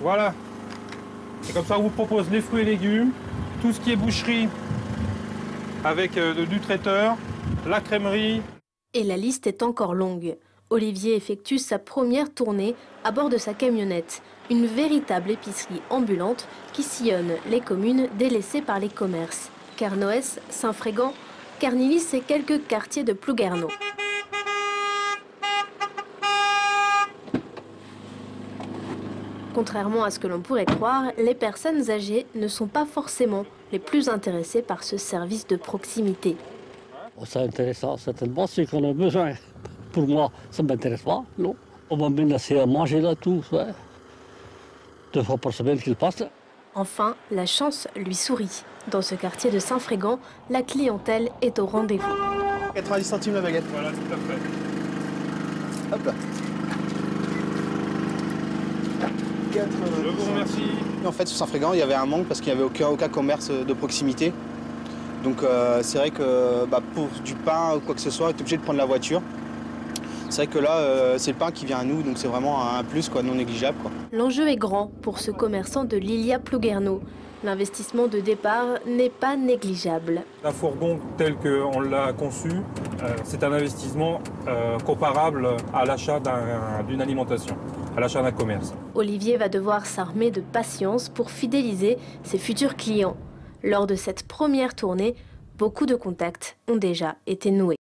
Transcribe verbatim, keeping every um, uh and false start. Voilà. Et comme ça, on vous propose les fruits et légumes, tout ce qui est boucherie avec euh, du traiteur, la crèmerie. Et la liste est encore longue. Olivier effectue sa première tournée à bord de sa camionnette. Une véritable épicerie ambulante qui sillonne les communes délaissées par les commerces. Carnoès, Saint-Frégan, Carnivis et quelques quartiers de Plouguerneau. Contrairement à ce que l'on pourrait croire, les personnes âgées ne sont pas forcément les plus intéressées par ce service de proximité. C'est intéressant, certainement, c'est qu'on a besoin. Pour moi, ça ne m'intéresse pas, non. On m'amène assez à manger là, tout, ouais. Deux fois par semaine qu'il passe. Enfin, la chance lui sourit. Dans ce quartier de Saint-Frégan, la clientèle est au rendez-vous. quatre-vingt-dix centimes la baguette. Voilà, tout à fait. Hop là. Je vous remercie. En fait, sur Saint-Frégan, il y avait un manque parce qu'il n'y avait aucun, aucun commerce de proximité. Donc euh, c'est vrai que bah, pour du pain ou quoi que ce soit, on est obligé de prendre la voiture. C'est vrai que là, euh, c'est le pain qui vient à nous, donc c'est vraiment un plus quoi, non négligeable. L'enjeu est grand pour ce commerçant de Lilia Plouguerneau. L'investissement de départ n'est pas négligeable. Un fourgon tel qu'on l'a conçu, euh, c'est un investissement euh, comparable à l'achat d'une un, alimentation, à l'achat d'un commerce. Olivier va devoir s'armer de patience pour fidéliser ses futurs clients. Lors de cette première tournée, beaucoup de contacts ont déjà été noués.